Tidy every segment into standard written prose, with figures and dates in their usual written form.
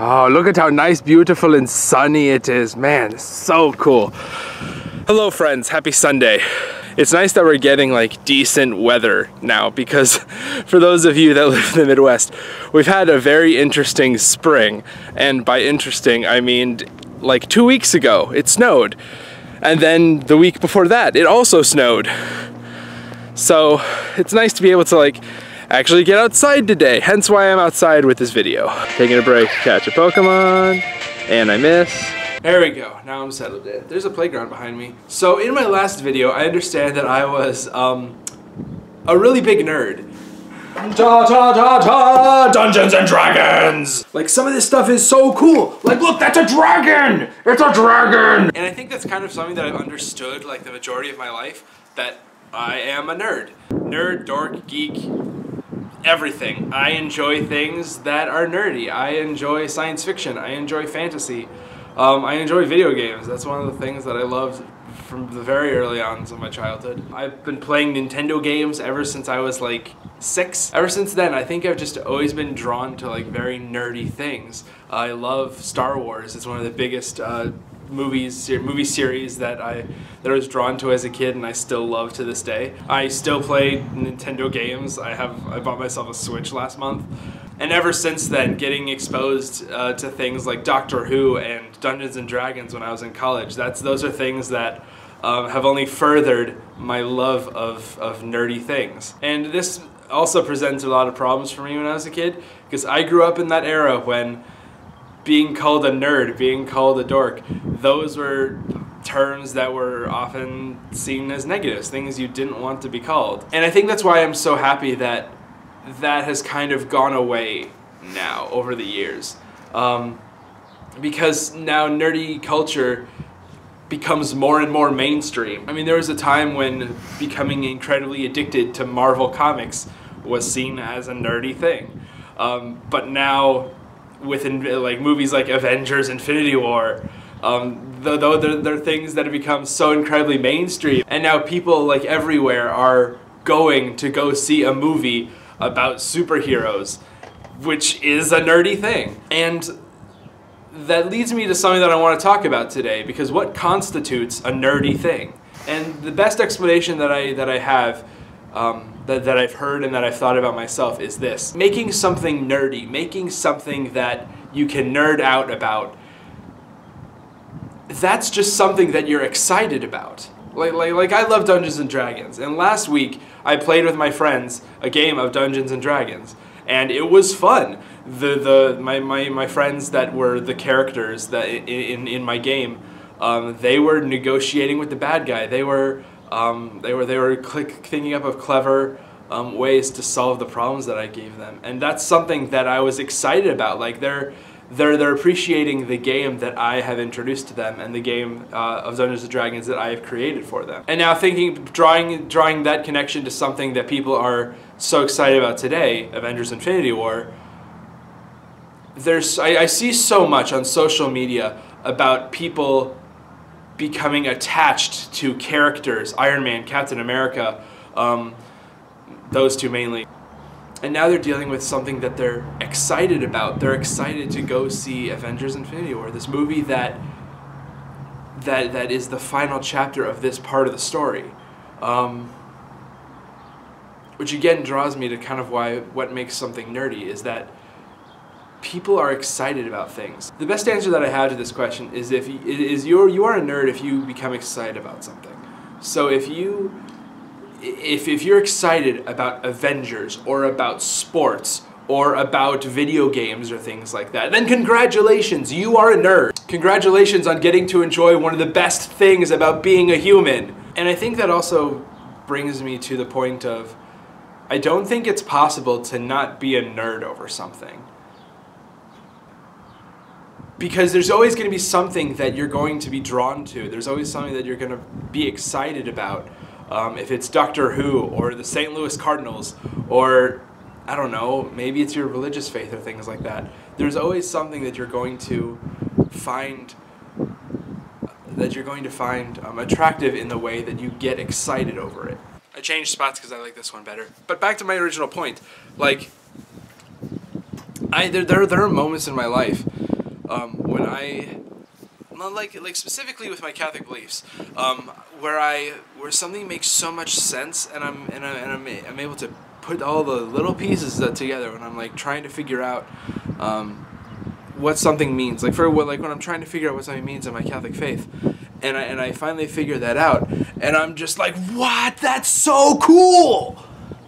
Oh, look at how nice, beautiful, and sunny it is. Man, it's so cool. Hello friends, happy Sunday. It's nice that we're getting like decent weather now, because for those of you that live in the Midwest, we've had a very interesting spring. And by interesting, I mean like 2 weeks ago, it snowed. And then the week before that, it also snowed. So it's nice to be able to like actually get outside today, hence why I'm outside with this video. Taking a break, catch a Pokemon, and I miss. There we go, now I'm settled in. There's a playground behind me. So in my last video, I understand that I was a really big nerd. Da da da da! Dungeons and Dragons! Like, some of this stuff is so cool! Like, look, that's a dragon! It's a dragon! And I think that's kind of something that I've understood, like, the majority of my life, that I am a nerd. Nerd, dork, geek, everything. I enjoy things that are nerdy. I enjoy science fiction. I enjoy fantasy. I enjoy video games. That's one of the things that I loved from the very early ons of my childhood. I've been playing Nintendo games ever since I was like 6. Ever since then, I think I've just always been drawn to like very nerdy things. I love Star Wars. It's one of the biggest movie series that I was drawn to as a kid, and I still love to this day. I still play Nintendo games. I bought myself a Switch last month. And ever since then, getting exposed to things like Doctor Who and Dungeons and Dragons when I was in college, those are things that have only furthered my love of nerdy things. And this also presents a lot of problems for me when I was a kid, because I grew up in that era when being called a nerd, being called a dork, those were terms that were often seen as negatives, things you didn't want to be called. And I think that's why I'm so happy that that has kind of gone away now over the years, because now nerdy culture becomes more and more mainstream. I mean, there was a time when becoming incredibly addicted to Marvel Comics was seen as a nerdy thing, but now with like movies like Avengers Infinity War, though they're things that have become so incredibly mainstream, and now people like everywhere are going to go see a movie about superheroes, which is a nerdy thing. And that leads me to something that I want to talk about today, because what constitutes a nerdy thing? And the best explanation that I have, that I've heard and that I've thought about myself, is this. Making something nerdy, making something that you can nerd out about, that's just something that you're excited about. Like I love Dungeons and Dragons, and last week I played with my friends a game of Dungeons and Dragons, and it was fun. My friends that were the characters that in my game, they were negotiating with the bad guy. They were thinking up of clever ways to solve the problems that I gave them, and that's something that I was excited about. Like they're appreciating the game that I have introduced to them, and the game of Dungeons and Dragons that I have created for them. And now drawing that connection to something that people are so excited about today, Avengers Infinity War, I see so much on social media about people becoming attached to characters, Iron Man, Captain America, those two mainly. And now they're dealing with something that they're excited about. They're excited to go see Avengers Infinity War, this movie that is the final chapter of this part of the story. Which again draws me to kind of what makes something nerdy, is that people are excited about things. The best answer that I have to this question is you are a nerd if you become excited about something. So if you're excited about Avengers, or about sports, or about video games, or things like that, then congratulations, you are a nerd. Congratulations on getting to enjoy one of the best things about being a human. And I think that also brings me to the point of, I don't think it's possible to not be a nerd over something. Because there's always going to be something that you're going to be drawn to. There's always something that you're going to be excited about. If it's Doctor Who, or the St. Louis Cardinals, or, I don't know, maybe it's your religious faith or things like that. There's always something that you're going to find, attractive in the way that you get excited over it. I changed spots because I like this one better. But back to my original point, like, there are moments in my life when I, like specifically with my Catholic beliefs, where something makes so much sense, and I'm able to put all the little pieces together, and I'm like trying to figure out what something means. Like when I'm trying to figure out what something means in my Catholic faith, and I finally figure that out, and I'm just like, what? That's so cool!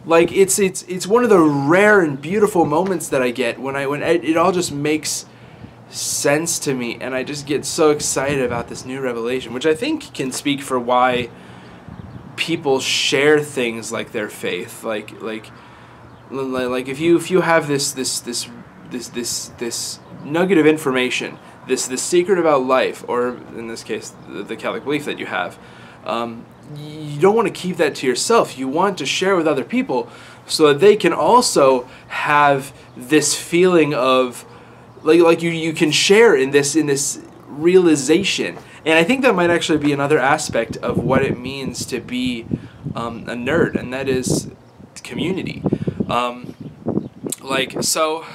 Like it's one of the rare and beautiful moments that I get when it all just makes sense to me, and I just get so excited about this new revelation, which I think can speak for why people share things like their faith. Like if you have this nugget of information, this secret about life, or in this case the Catholic belief that you have, you don't want to keep that to yourself. You want to share with other people so that they can also have this feeling of like you can share in this realization. And I think that might actually be another aspect of what it means to be a nerd, and that is community. So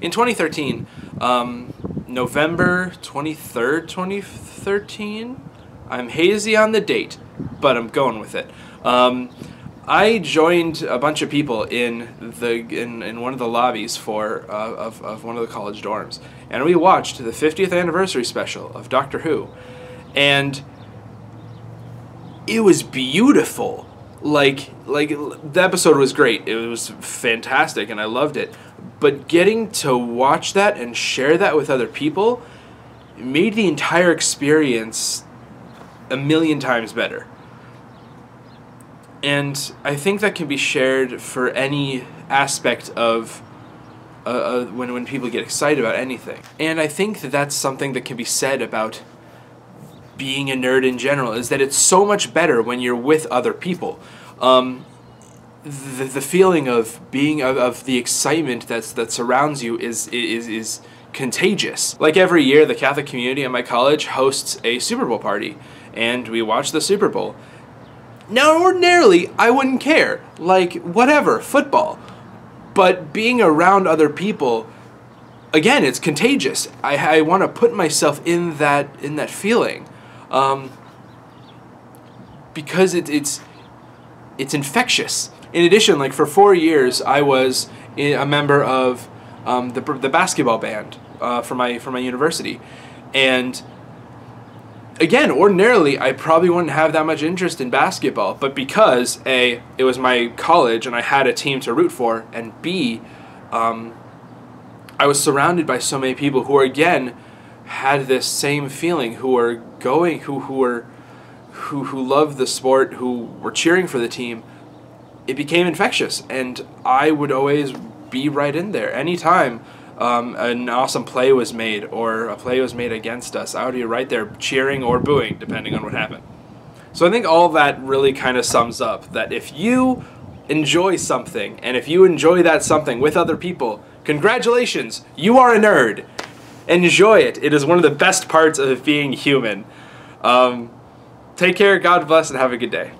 in 2013, November 23rd, 2013, I'm hazy on the date, but I'm going with it. I joined a bunch of people in one of the lobbies of one of the college dorms, and we watched the 50th anniversary special of Doctor Who, and it was beautiful. Like the episode was great. It was fantastic, and I loved it. But getting to watch that and share that with other people made the entire experience a million times better. And I think that can be shared for any aspect of when people get excited about anything. And I think that that's something that can be said about being a nerd in general, is that it's so much better when you're with other people. The feeling of being of the excitement that surrounds you is contagious. Like every year, the Catholic community at my college hosts a Super Bowl party, and we watch the Super Bowl. Now, ordinarily, I wouldn't care. Like, whatever, football. But being around other people, again, it's contagious. I want to put myself in that feeling, because it's infectious. In addition, like for 4 years, I was a member of the basketball band for my university, and again, ordinarily, I probably wouldn't have that much interest in basketball, but because A, it was my college and I had a team to root for, and B, I was surrounded by so many people who, again, had this same feeling, who were going, who loved the sport, who were cheering for the team. It became infectious, and I would always be right in there. Anytime an awesome play was made, or a play was made against us, I would be right there cheering or booing, depending on what happened. So I think all that really kind of sums up that if you enjoy something, and if you enjoy that something with other people, congratulations, you are a nerd. Enjoy it. It is one of the best parts of being human. Take care, God bless, and have a good day.